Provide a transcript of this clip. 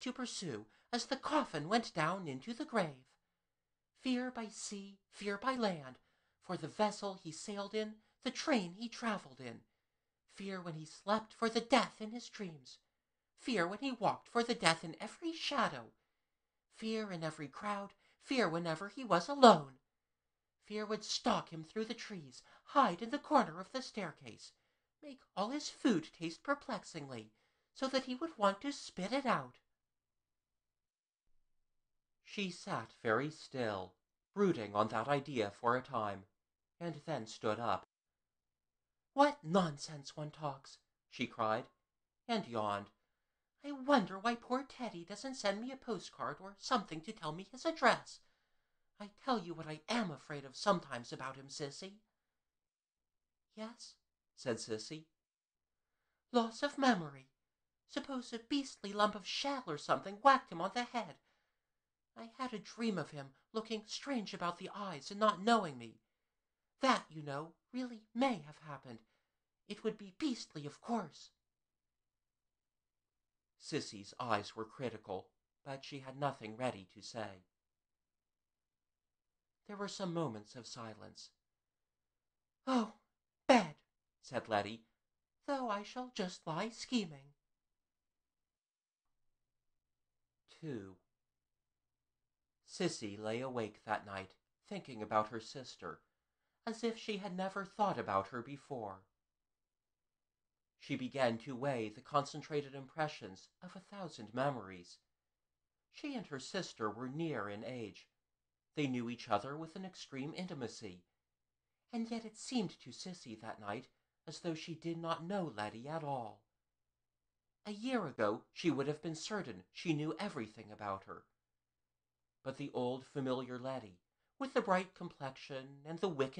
to pursue as the coffin went down into the grave. Fear by sea, fear by land, for the vessel he sailed in, the train he travelled in. Fear when he slept for the death in his dreams. Fear when he walked for the death in every shadow. Fear in every crowd, fear whenever he was alone. Fear would stalk him through the trees, hide in the corner of the staircase, make all his food taste perplexingly, so that he would want to spit it out. She sat very still, brooding on that idea for a time, and then stood up. "What nonsense one talks!" she cried, and yawned. "I wonder why poor Teddy doesn't send me a postcard or something to tell me his address. I tell you what I am afraid of sometimes about him, Sissy." "Yes," said Sissy. "Loss of memory. Suppose a beastly lump of shell or something whacked him on the head. I had a dream of him looking strange about the eyes and not knowing me. That, you know, really may have happened. It would be beastly, of course." Sissy's eyes were critical, but she had nothing ready to say. There were some moments of silence. "Oh, bed," said Letty, "though I shall just lie scheming." 2. Sissy lay awake that night, thinking about her sister, as if she had never thought about her before. She began to weigh the concentrated impressions of 1,000 memories. She and her sister were near in age. They knew each other with an extreme intimacy. And yet it seemed to Sissy that night as though she did not know Letty at all. A year ago she would have been certain she knew everything about her. But the old familiar Letty, with the bright complexion and the wicked